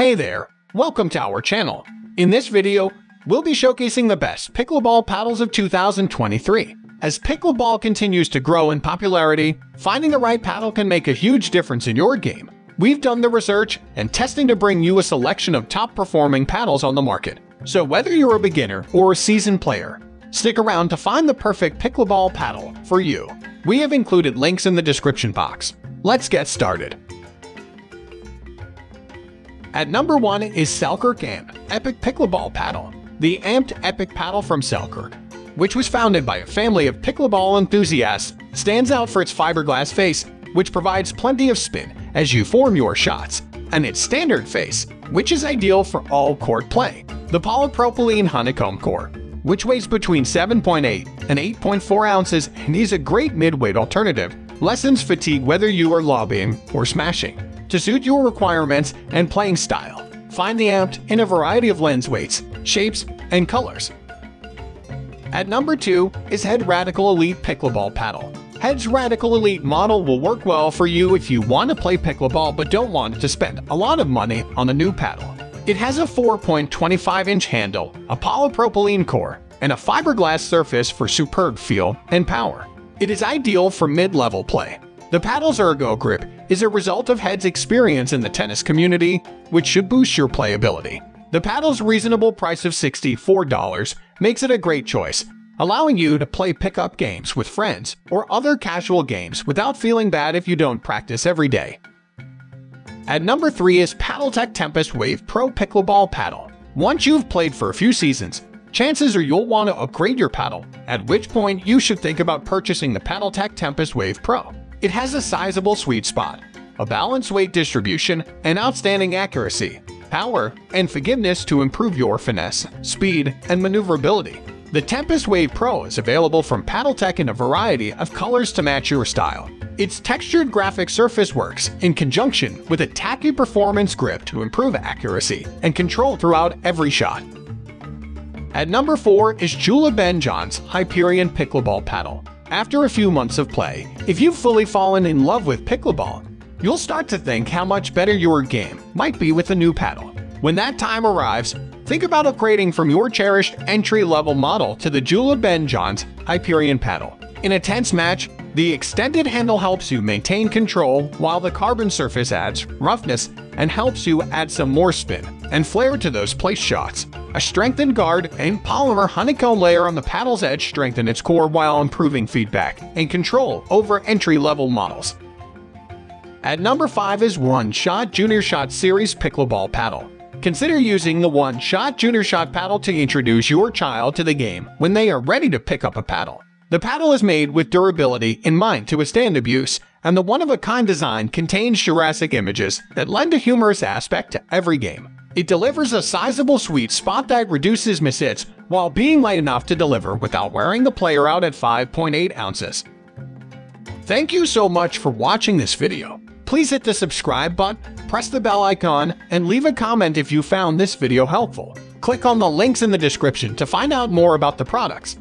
Hey there, welcome to our channel. In this video, we'll be showcasing the best pickleball paddles of 2023. As pickleball continues to grow in popularity, finding the right paddle can make a huge difference in your game. We've done the research and testing to bring you a selection of top-performing paddles on the market. So whether you're a beginner or a seasoned player, stick around to find the perfect pickleball paddle for you. We have included links in the description box. Let's get started. At number 1 is Selkirk Amped Epic Pickleball Paddle. The Amped Epic paddle from Selkirk, which was founded by a family of pickleball enthusiasts, stands out for its fiberglass face, which provides plenty of spin as you form your shots, and its standard face, which is ideal for all-court play. The polypropylene honeycomb core, which weighs between 7.8 and 8.4 ounces and is a great mid-weight alternative, lessens fatigue whether you are lobbing or smashing. To suit your requirements and playing style, find the Amped in a variety of lens weights, shapes, and colors. At number 2 is Head Radical Elite Pickleball Paddle. Head's Radical Elite model will work well for you if you want to play pickleball but don't want to spend a lot of money on a new paddle. It has a 4.25-inch handle, a polypropylene core, and a fiberglass surface for superb feel and power. It is ideal for mid-level play. The paddle's ergo grip is a result of Head's experience in the tennis community, which should boost your playability. The paddle's reasonable price of $64 makes it a great choice, allowing you to play pickup games with friends or other casual games without feeling bad if you don't practice every day. At number 3 is PaddleTek Tempest Wave Pro Pickleball Paddle. Once you've played for a few seasons, chances are you'll want to upgrade your paddle, at which point you should think about purchasing the PaddleTek Tempest Wave Pro. It has a sizable sweet spot, a balanced weight distribution, and outstanding accuracy, power, and forgiveness to improve your finesse, speed, and maneuverability. The Tempest Wave Pro is available from PaddleTek in a variety of colors to match your style. Its textured graphic surface works in conjunction with a tacky performance grip to improve accuracy and control throughout every shot. At number 4 is JOOLA Ben Johns Hyperion Pickleball Paddle. After a few months of play, if you've fully fallen in love with pickleball, you'll start to think how much better your game might be with a new paddle. When that time arrives, think about upgrading from your cherished entry-level model to the JOOLA Ben Johns Hyperion paddle. In a tense match, the extended handle helps you maintain control, while the carbon surface adds roughness and helps you add some more spin and flair to those place shots. A strengthened guard and polymer honeycomb layer on the paddle's edge strengthen its core while improving feedback and control over entry-level models. At number 5 is One Shot Junior Shot Series Pickleball Paddle. Consider using the One Shot Junior Shot paddle to introduce your child to the game when they are ready to pick up a paddle. The paddle is made with durability in mind to withstand abuse, and the one-of-a-kind design contains Jurassic images that lend a humorous aspect to every game. It delivers a sizable sweet spot that reduces mishits while being light enough to deliver without wearing the player out at 5.8 ounces. Thank you so much for watching this video. Please hit the subscribe button, press the bell icon, and leave a comment if you found this video helpful. Click on the links in the description to find out more about the products.